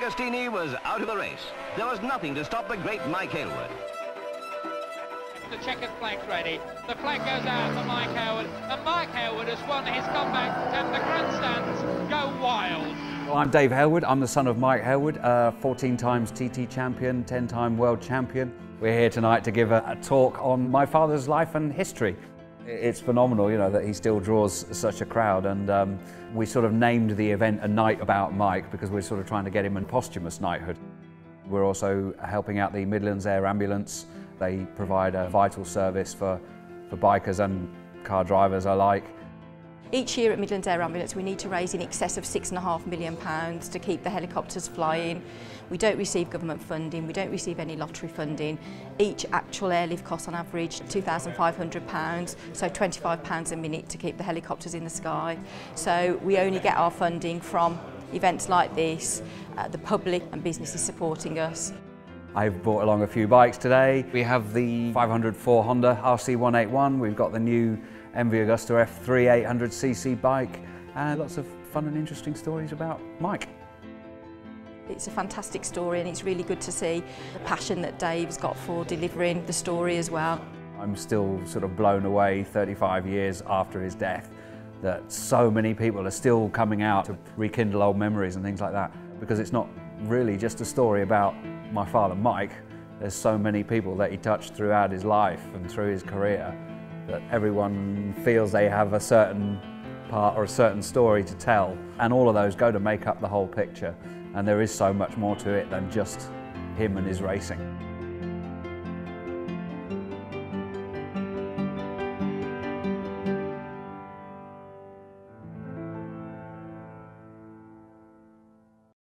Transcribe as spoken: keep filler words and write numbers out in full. Agostini was out of the race. There was nothing to stop the great Mike Hailwood. The checkered flag's ready. The flag goes out for Mike Hailwood, and Mike Hailwood has won his comeback, and the grandstands go wild. Well, I'm Dave Hailwood. I'm the son of Mike Hailwood, uh, fourteen times T T champion, ten time world champion. We're here tonight to give a, a talk on my father's life and history. It's phenomenal, you know, that he still draws such a crowd, and um, we sort of named the event A Night About Mike because we're sort of trying to get him a posthumous knighthood. We're also helping out the Midlands Air Ambulance. They provide a vital service for, for bikers and car drivers alike. Each year at Midlands Air Ambulance we need to raise in excess of six and a half million pounds to keep the helicopters flying. We don't receive government funding, we don't receive any lottery funding. Each actual airlift costs on average two thousand five hundred pounds, so twenty-five pounds a minute to keep the helicopters in the sky. So we only get our funding from events like this, uh, the public and businesses supporting us. I've brought along a few bikes today. We have the five hundred four Honda R C one eighty-one, we've got the new M V Agusta F three eight hundred c c bike, and lots of fun and interesting stories about Mike. It's a fantastic story, and it's really good to see the passion that Dave's got for delivering the story as well. I'm still sort of blown away thirty-five years after his death that so many people are still coming out to rekindle old memories and things like that, because it's not really just a story about my father Mike. There's so many people that he touched throughout his life and through his career that everyone feels they have a certain part or a certain story to tell, and all of those go to make up the whole picture, and there is so much more to it than just him and his racing.